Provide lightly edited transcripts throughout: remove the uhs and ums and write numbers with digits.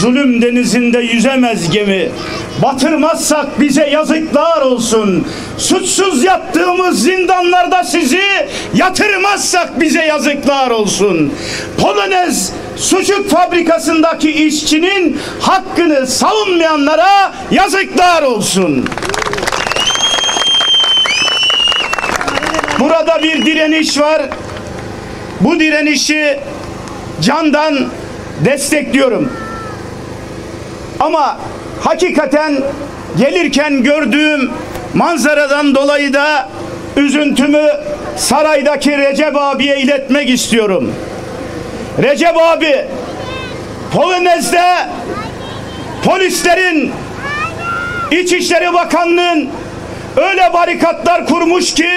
Zulüm denizinde yüzemez gemi. Batırmazsak bize yazıklar olsun. Suçsuz yattığımız zindanlarda sizi yatırmazsak bize yazıklar olsun. Polonez sucuk fabrikasındaki işçinin hakkını savunmayanlara yazıklar olsun. Burada bir direniş var. Bu direnişi candan destekliyorum. Ama hakikaten gelirken gördüğüm manzaradan dolayı da üzüntümü saraydaki Recep abiye iletmek istiyorum. Recep abi, Polonez'de polislerin, İçişleri Bakanlığı'nın öyle barikatlar kurmuş ki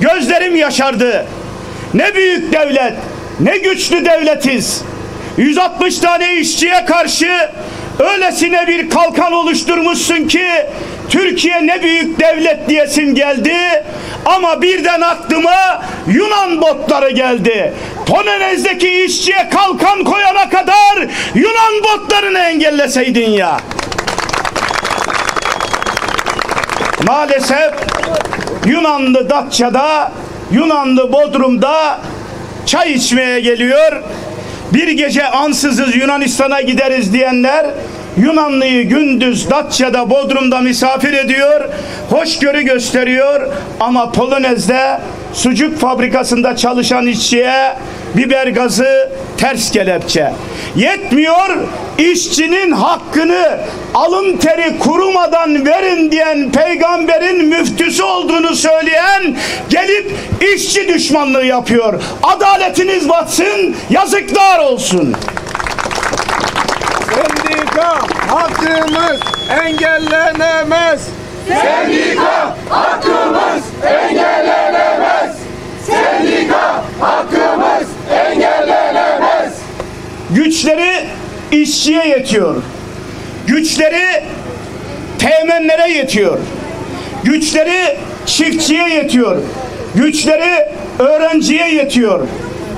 gözlerim yaşardı. Ne büyük devlet, ne güçlü devletiz. 160 tane işçiye karşı öylesine bir kalkan oluşturmuşsun ki Türkiye ne büyük devlet diyesim geldi. Ama birden aklıma Yunan botları geldi. Polonez'deki işçiye kalkan koyana kadar Yunan botlarını engelleseydin ya. Maalesef Yunanlı Datça'da, Yunanlı Bodrum'da çay içmeye geliyor. Bir gece ansızız Yunanistan'a gideriz diyenler Yunanlıyı gündüz Datça'da, Bodrum'da misafir ediyor, hoşgörü gösteriyor. Ama Polonez'de sucuk fabrikasında çalışan işçiye biber gazı, ters kelepçe. Yetmiyor, işçinin hakkını alın teri kurumadan verin diyen peygamberin müftüsü olduğunu söyleyen gelip işçi düşmanlığı yapıyor. Adaletiniz batsın, yazıklar olsun. Sendika hakkımız engellenemez. Sendika hakkımız engellenemez. Sendika hakkımız engellenemez. Güçleri işçiye yetiyor. Güçleri teğmenlere yetiyor. Güçleri çiftçiye yetiyor. Güçleri öğrenciye yetiyor.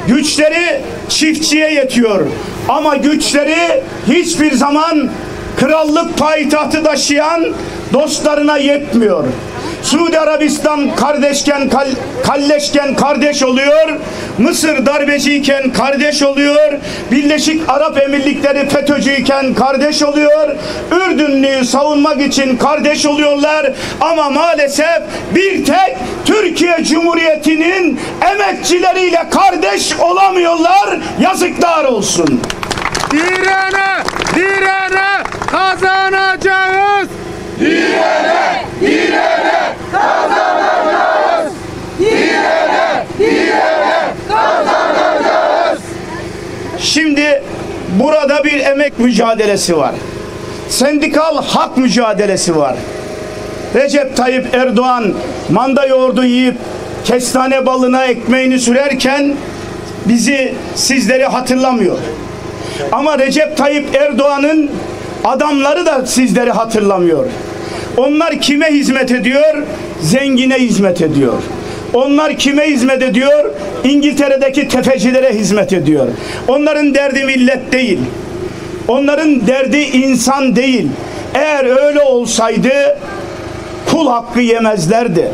Güçleri çiftçiye yetiyor. Ama güçleri hiçbir zaman krallık payitahtı taşıyan dostlarına yetmiyor. Suudi Arabistan kardeşken kalleşken kardeş oluyor. Mısır darbeciyken kardeş oluyor. Birleşik Arap Emirlikleri FETÖ'cüyken kardeş oluyor. Ürdünlüyü savunmak için kardeş oluyorlar. Ama maalesef bir tek Türkiye Cumhuriyeti'nin emekçileriyle kardeş olamıyorlar. Yazıklar olsun. Direne, direne kazanacağız. Direne, direne kazanacağız. Direne, direne kazanacağız. Şimdi burada bir emek mücadelesi var. Sendikal hak mücadelesi var. Recep Tayyip Erdoğan manda yoğurdu yiyip kestane balına ekmeğini sürerken bizi, sizleri hatırlamıyor. Ama Recep Tayyip Erdoğan'ın adamları da sizleri hatırlamıyor. Onlar kime hizmet ediyor? Zengine hizmet ediyor. Onlar kime hizmet ediyor? İngiltere'deki tefecilere hizmet ediyor. Onların derdi millet değil. Onların derdi insan değil. Eğer öyle olsaydı kul hakkı yemezlerdi.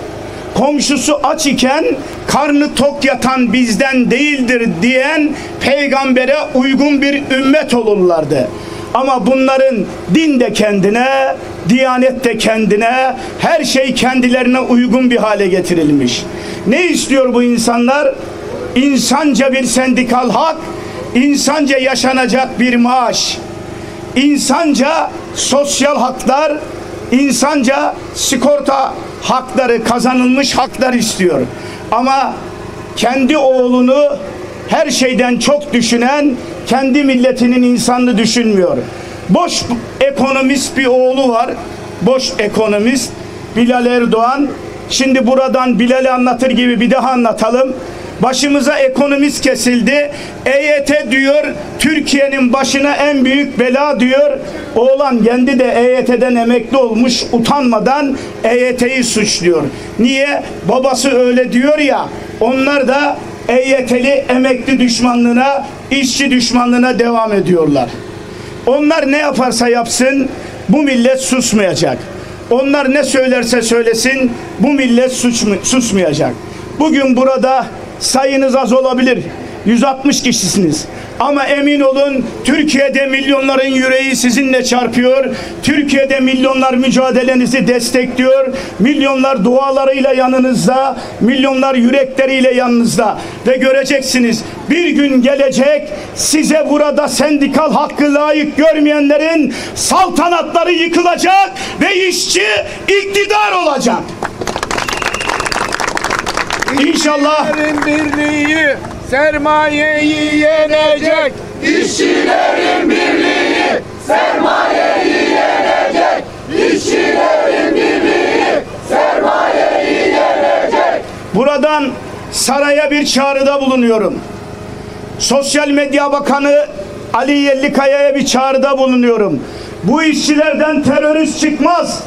Komşusu aç iken karnı tok yatan bizden değildir diyen peygambere uygun bir ümmet olurlardı. Ama bunların din de kendine, diyanet de kendine, her şey kendilerine uygun bir hale getirilmiş. Ne istiyor bu insanlar? İnsanca bir sendikal hak, insanca yaşanacak bir maaş, insanca sosyal haklar, insanca sigorta hakları, kazanılmış haklar istiyor. Ama kendi oğlunu her şeyden çok düşünen, kendi milletinin insanını düşünmüyor. Boş ekonomist bir oğlu var. Boş ekonomist Bilal Erdoğan. Şimdi buradan Bilal'i anlatır gibi bir daha anlatalım. Başımıza ekonomist kesildi. EYT diyor, Türkiye'nin başına en büyük bela diyor. Oğlan kendi de EYT'den emekli olmuş, utanmadan EYT'yi suçluyor. Niye? Babası öyle diyor ya. Onlar da EYT'li emekli düşmanlığına, işçi düşmanlığına devam ediyorlar. Onlar ne yaparsa yapsın bu millet susmayacak. Onlar ne söylerse söylesin bu millet susmayacak. Bugün burada sayınız az olabilir. 160 kişisiniz. Ama emin olun Türkiye'de milyonların yüreği sizinle çarpıyor. Türkiye'de milyonlar mücadelenizi destekliyor. Milyonlar dualarıyla yanınızda, milyonlar yürekleriyle yanınızda. Ve göreceksiniz bir gün gelecek, size burada sendikal hakkı layık görmeyenlerin saltanatları yıkılacak ve işçi iktidar olacak. İnşallah. Sermayeyi yenecek. İşçilerin birliği sermayeyi yenecek. İşçilerin birliği sermayeyi yenecek. Buradan saraya bir çağrıda bulunuyorum. Sosyal Medya Bakanı Ali Yerlikaya'ya bir çağrıda bulunuyorum. Bu işçilerden terörist çıkmaz.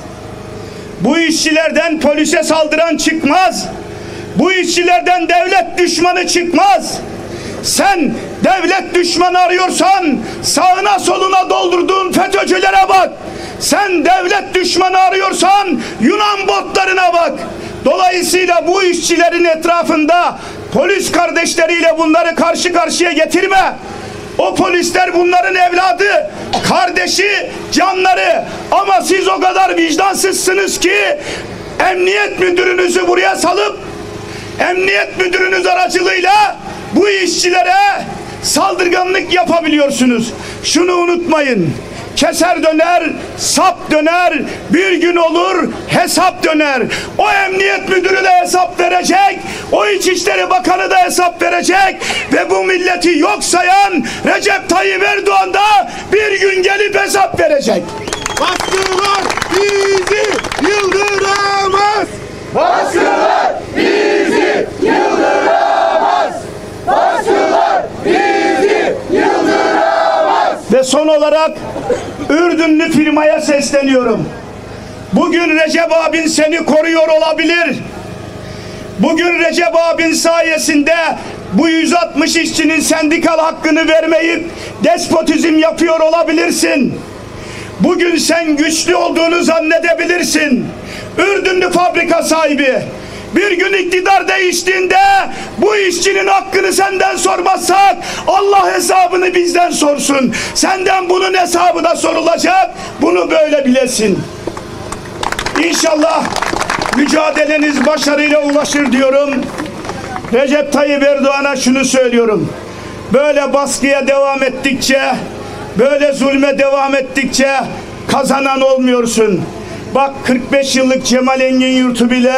Bu işçilerden polise saldıran çıkmaz. Bu işçilerden devlet düşmanı çıkmaz. Sen devlet düşmanı arıyorsan sağına soluna doldurduğun FETÖ'cülere bak. Sen devlet düşmanı arıyorsan Yunan botlarına bak. Dolayısıyla bu işçilerin etrafında polis kardeşleriyle bunları karşı karşıya getirme. O polisler bunların evladı, kardeşi, canları. Ama siz o kadar vicdansızsınız ki emniyet müdürünüzü buraya salıp emniyet müdürünüz aracılığıyla bu işçilere saldırganlık yapabiliyorsunuz. Şunu unutmayın. Keser döner, sap döner, bir gün olur hesap döner. O emniyet müdürü de hesap verecek, o İçişleri Bakanı da hesap verecek ve bu milleti yok sayan Recep Tayyip Erdoğan da bir gün gelip hesap verecek. Baskılar bizi yıldıramaz. Baskılar bizi yıldıramaz. Baskılar bizi yıldıramaz. Ve son olarak Ürdünlü firmaya sesleniyorum. Bugün Recep abin seni koruyor olabilir. Bugün Recep abin sayesinde bu 160 işçinin sendikal hakkını vermeyip despotizm yapıyor olabilirsin. Bugün sen güçlü olduğunu zannedebilirsin. Ürdünlü fabrika sahibi bir gün iktidar değiştiğinde bu işçinin hakkını senden sormazsak Allah hesabını bizden sorsun. Senden bunun hesabı da sorulacak. Bunu böyle bilesin. İnşallah mücadeleniz başarıyla ulaşır diyorum. Recep Tayyip Erdoğan'a şunu söylüyorum. Böyle baskıya devam ettikçe, böyle zulme devam ettikçe kazanan olmuyorsun. Bak 45 yıllık Cemal Enginyurt'u bile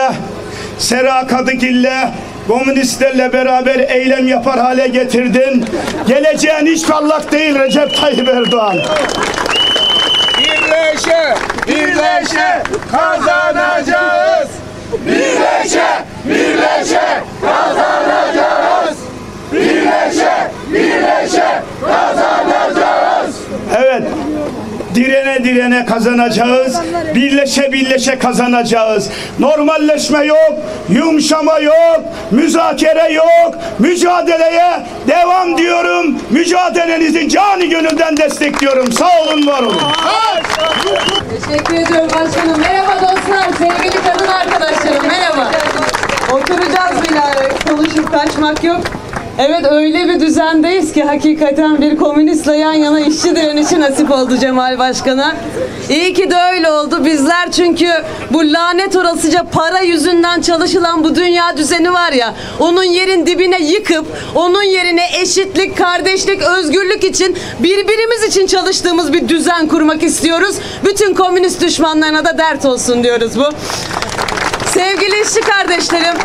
Sera Kadıkil'le komünistlerle beraber eylem yapar hale getirdin. Geleceğin hiç parlak değil Recep Tayyip Erdoğan. Birleşe, birleşe kazanacağız. Birleşe, birleşe kazanacağız. Birleşe, birleşe kazanacağız. Evet. Direne direne kazanacağız. Birleşe birleşe kazanacağız. Normalleşme yok, yumuşama yok, müzakere yok. Mücadeleye devam diyorum. Mücadelenizi canı gönülden destekliyorum. Sağ olun, var olun. Teşekkür ediyorum başkanım. Merhaba dostlar, sevgili kadın arkadaşlarım. Merhaba. Oturacağız bile, konuşup kaçmak yok. Evet, öyle bir düzendeyiz ki hakikaten bir komünistle yan yana işçi direnişi nasip oldu Cemal Başkan'a. İyi ki de öyle oldu. Bizler çünkü bu lanet orasıca para yüzünden çalışılan bu dünya düzeni var ya, onun yerin dibine yıkıp onun yerine eşitlik, kardeşlik, özgürlük için birbirimiz için çalıştığımız bir düzen kurmak istiyoruz. Bütün komünist düşmanlarına da dert olsun diyoruz bu. Sevgili işçi kardeşlerim,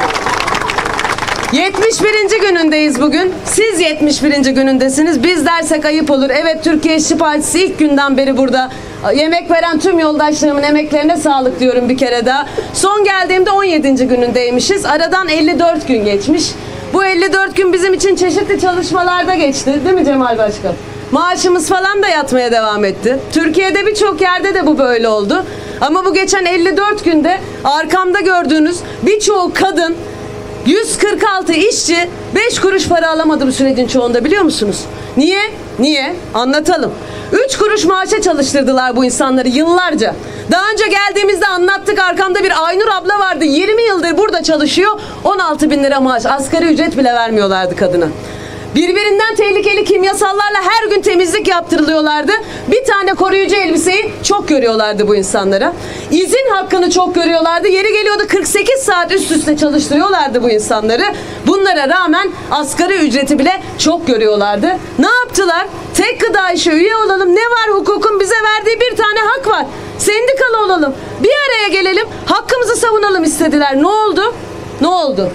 71. günündeyiz bugün. Siz 71. günündesiniz. Biz dersek ayıp olur. Evet, Türkiye İşçi Partisi ilk günden beri burada. Yemek veren tüm yoldaşlarımın emeklerine sağlık diyorum bir kere daha. Son geldiğimde 17. günündeymişiz. Aradan 54 gün geçmiş. Bu 54 gün bizim için çeşitli çalışmalarda geçti. Değil mi Cemal Başkan? Maaşımız falan da yatmaya devam etti. Türkiye'de birçok yerde de bu böyle oldu. Ama bu geçen 54 günde arkamda gördüğünüz birçoğu kadın, 146 işçi 5 kuruş para alamadı bu sürecin çoğunda, biliyor musunuz? Niye? Anlatalım. 3 kuruş maaşa çalıştırdılar bu insanları yıllarca. Daha önce geldiğimizde anlattık, arkamda bir Aynur abla vardı, 20 yıldır burada çalışıyor, 16 bin lira maaş, asgari ücret bile vermiyorlardı kadına. Birbirinden tehlikeli kimyasallarla her gün temizlik yaptırılıyorlardı. Bir tane koruyucu elbiseyi çok görüyorlardı bu insanlara. İzin hakkını çok görüyorlardı. Yeri geliyordu 48 saat üst üste çalıştırıyorlardı bu insanları. Bunlara rağmen asgari ücreti bile çok görüyorlardı. Ne yaptılar? Tek gıda işe üye olalım. Ne var hukukun bize verdiği bir tane hak var. Sendikalı olalım. Bir araya gelelim. Hakkımızı savunalım istediler. Ne oldu? Ne oldu?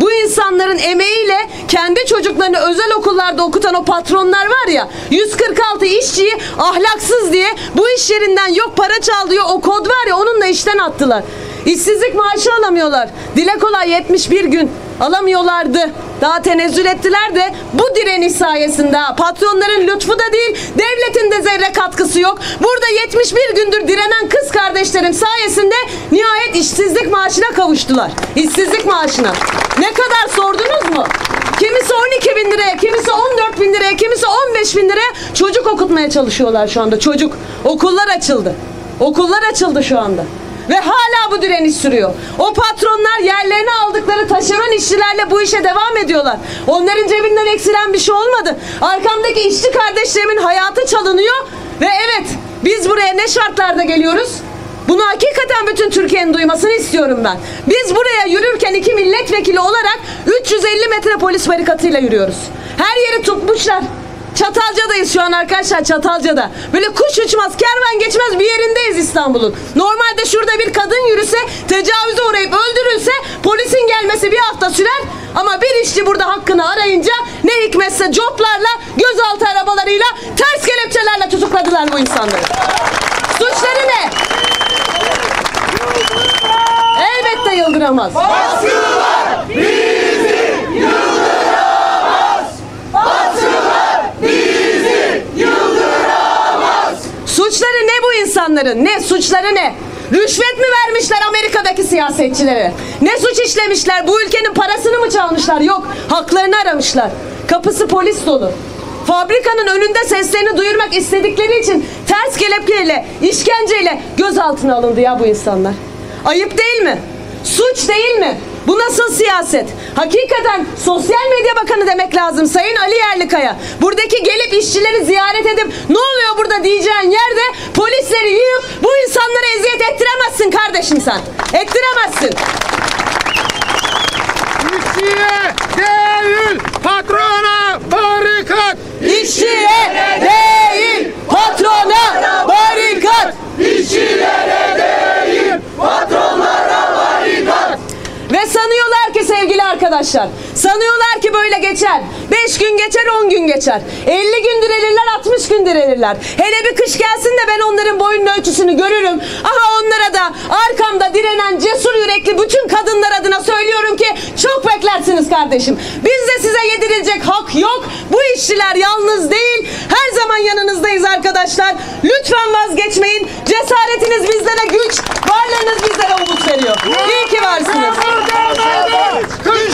Bu insanların emeğiyle kendi çocuklarını özel okullarda okutan o patronlar var ya, 146 işçiyi ahlaksız diye bu iş yerinden yok para çalıyor, o kod var ya, onunla işten attılar. İşsizlik maaşı alamıyorlar. Dile kolay 71 gün alamıyorlardı. Daha tenezzül ettiler de bu direniş sayesinde, patronların lütfu da değil, devletin de zerre katkısı yok. Burada 71 gündür direnen kız kardeşlerim sayesinde nihayet işsizlik maaşına kavuştular. İşsizlik maaşına. Ne kadar sordunuz mu? Kimisi 12 bin liraya, kimisi 14 bin liraya, kimisi 15 bin liraya çocuk okutmaya çalışıyorlar şu anda. Çocuk. Okullar açıldı. Okullar açıldı şu anda. Ve hala bu direniş sürüyor. O patronlar yerlerini aldıkları taşeron işçilerle bu işe devam ediyorlar. Onların cebinden eksilen bir şey olmadı. Arkamdaki işçi kardeşlerimin hayatı çalınıyor ve evet, biz buraya ne şartlarda geliyoruz? Bunu hakikaten bütün Türkiye'nin duymasını istiyorum ben. Biz buraya yürürken iki milletvekili olarak 350 metre polis barikatıyla yürüyoruz. Her yeri tutmuşlar. Çatalca'dayız şu an arkadaşlar, Çatalca'da. Böyle kuş uçmaz, kervan geçmez bir yerindeyiz İstanbul'un. Normalde şurada bir kadın yürüse, tecavüze uğrayıp öldürülse polisin gelmesi bir hafta sürer. Ama bir işçi burada hakkını arayınca ne hikmetse coplarla, gözaltı arabalarıyla, ters kelepçelerle tutukladılar bu insanları. Suçları ne? Elbette yıldıramaz. Baskılar bizi yıldıramaz. Suçları ne bu insanların? Ne? Suçları ne? Rüşvet mi vermişler Amerika'daki siyasetçilere? Ne suç işlemişler? Bu ülkenin parasını mı çalmışlar? Yok. Haklarını aramışlar. Kapısı polis dolu. Fabrikanın önünde seslerini duyurmak istedikleri için ters kelepçeyle, işkenceyle gözaltına alındı ya bu insanlar. Ayıp değil mi? Suç değil mi? Bu nasıl siyaset? Hakikaten Sosyal Medya Bakanı demek lazım Sayın Ali Yerlikaya. Buradaki gelip işçileri ziyaret edip ne oluyor burada diyeceğin yerde polisleri yiyip bu insanlara eziyet ettiremezsin kardeşim sen. Ettiremezsin. İşçiye değil patrona barikat. İşçiye değil patrona barikat. İşçilere değil patronlara barikat. Ve sanıyorlar ki sevgili arkadaşlar, sanıyorlar ki böyle geçer. 5 gün geçer, 10 gün geçer. 50 gün direnirler, 60 gün direnirler. Hele bir kış gelsin de ben onların boyun ölçüsünü görürüm. Aha, onlara da arkamda direnen cesur yürekli bütün kadınlar adına söylüyorum ki çok beklersiniz kardeşim. Bizde size yedirilecek hak yok. Bu işçiler yalnız değil. Her zaman yanınızdayız arkadaşlar. Lütfen vazgeçmeyin. Cesaretiniz bizlere güç, varlığınız bizlere umut veriyor. İyi ki varsınız.